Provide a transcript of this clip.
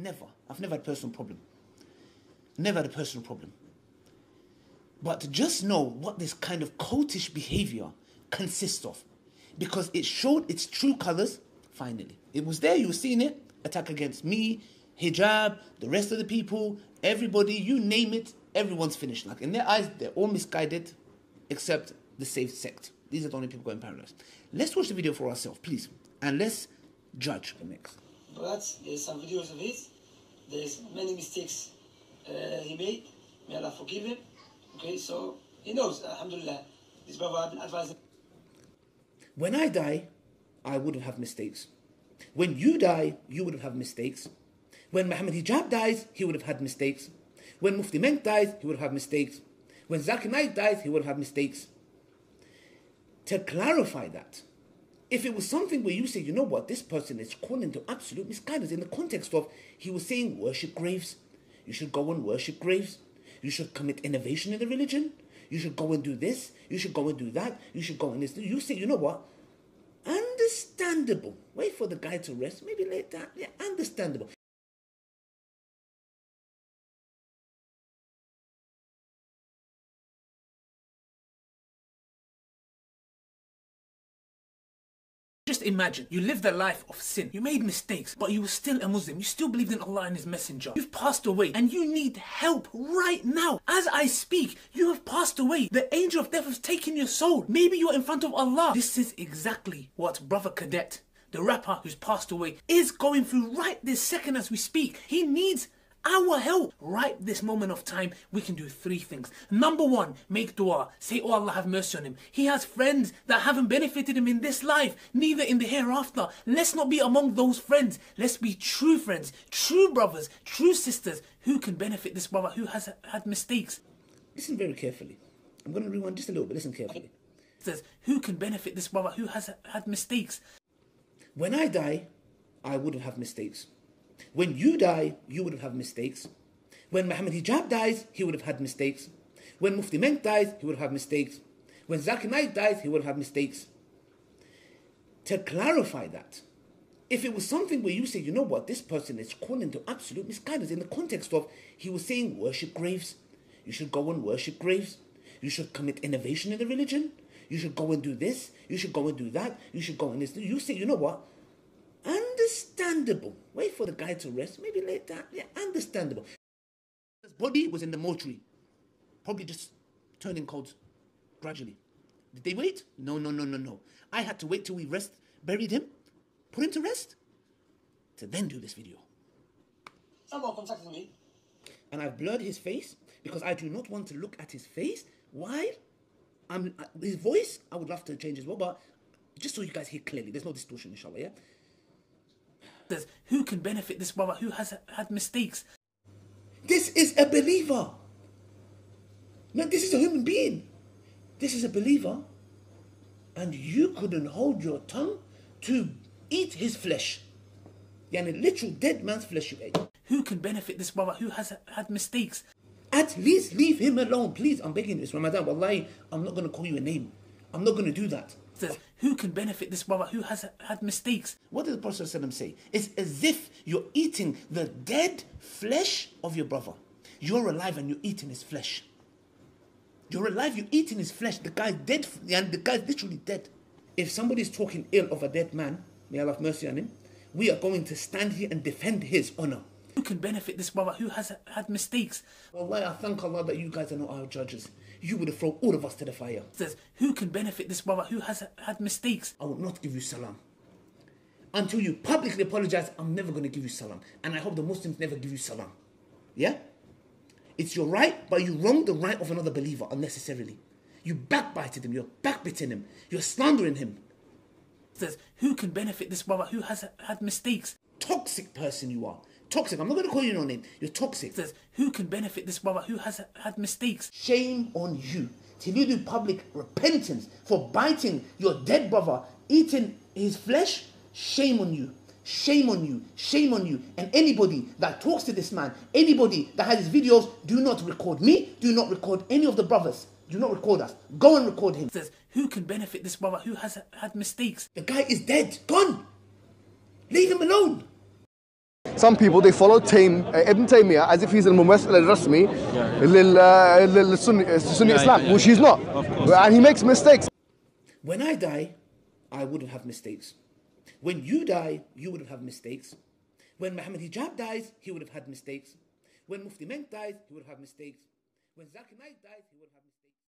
Never. I've never had a personal problem. Never had a personal problem. But just know what this kind of cultish behavior consists of, because it showed its true colors finally. It was there, you've seen it. Attack against me, hijab, the rest of the people, everybody, you name it, everyone's finished. Like in their eyes, they're all misguided except the saved sect. These are the only people going paradise. Let's watch the video for ourselves, please, and let's judge the next. But there's some videos of it. There's many mistakes he made. May Allah forgive him. Okay, so he knows, alhamdulillah. This brother advised him. When I die, I wouldn't have mistakes. When you die, you wouldn't have mistakes. When Muhammad Hijab dies, he would have had mistakes. When Mufti Menk dies, he would have mistakes. When Zakir Naik dies, he would have mistakes. To clarify that, if it was something where you say, you know what, this person is calling to absolute misguidance in the context of, he was saying worship graves, you should go and worship graves, you should commit innovation in the religion, you should go and do this, you should go and do that, you should go and this. You say, you know what, understandable. Wait for the guy to rest, maybe later, yeah, understandable. Just imagine, you lived a life of sin, you made mistakes, but you were still a Muslim, you still believed in Allah and His Messenger. You've passed away and you need help right now. As I speak, you have passed away. The angel of death has taken your soul. Maybe you're in front of Allah. This is exactly what Brother Cadet, the rapper who's passed away, is going through right this second as we speak. He needs our help. Right this moment of time, we can do three things. Number one, make dua. Say, oh Allah, have mercy on him. He has friends that haven't benefited him in this life, neither in the hereafter. Let's not be among those friends. Let's be true friends, true brothers, true sisters who can benefit this brother who has had mistakes. Listen very carefully. I'm going to rewind just a little bit. Listen carefully. Sisters who can benefit this brother who has had mistakes. When I die, I wouldn't have mistakes. When you die, you would have had mistakes. When Muhammad Hijab dies, he would have had mistakes. When Mufti Menk dies, he would have had mistakes. When Zakir Naik dies, he would have had mistakes. To clarify that, if it was something where you say, you know what, this person is calling to absolute misguidance in the context of, he was saying worship graves, you should go and worship graves, you should commit innovation in the religion, you should go and do this, you should go and do that, you should go and this. You say, you know what, understandable. Wait for the guy to rest, maybe later, yeah, understandable. His body was in the mortuary, probably just turning cold gradually. Did they wait? No, no, no, no, no. I had to wait till we rest, buried him, put him to rest, to then do this video. Someone contacted me. And I blurred his face because I do not want to look at his face. Why? His voice, I would love to change as well, but just so you guys hear clearly, there's no distortion, inshallah, yeah? Who can benefit this brother who has had mistakes? This is a believer. No, this is a human being. This is a believer. And you couldn't hold your tongue to eat his flesh. Yeah, and a literal dead man's flesh you ate. Who can benefit this brother who has had mistakes? At least leave him alone, please. I'm begging you, it's Ramadan. Wallahi, I'm not going to call you a name. I'm not going to do that. Who can benefit this brother who has had mistakes? What did the Prophet ﷺ say? It's as if you're eating the dead flesh of your brother. You're alive and you're eating his flesh. You're alive, you're eating his flesh. The guy's dead, and the guy's literally dead. If somebody's talking ill of a dead man, may Allah have mercy on him, we are going to stand here and defend his honor. Who can benefit this brother who has had mistakes? Wallahi, I thank Allah that you guys are not our judges. You would have thrown all of us to the fire. Who can benefit this brother who has had mistakes? I will not give you salam. Until you publicly apologize, I'm never going to give you salam. And I hope the Muslims never give you salam. Yeah? It's your right, but you wrong the right of another believer unnecessarily. You backbited him, you're backbiting him, you're slandering him. Who can benefit this brother who has had mistakes? Toxic person you are. Toxic. I'm not going to call you no name. You're toxic. Who can benefit this brother who has had mistakes? Shame on you. Till you do public repentance for biting your dead brother, eating his flesh, shame on you. Shame on you. Shame on you. And anybody that talks to this man, anybody that has his videos, do not record me. Do not record any of the brothers. Do not record us. Go and record him. Who can benefit this brother who has had mistakes? The guy is dead. Gone. Leave him alone. Some people, they follow Ibn Taymiyyah as if he's al-mumathil al-rasmi Sunni Islam, which he's not. And he makes mistakes. When I die, I wouldn't have mistakes. When you die, you wouldn't have mistakes. When Muhammad Hijab dies, he would have had mistakes. When Mufti Menk dies, he would have mistakes. When Zakir Naik dies, he would have mistakes.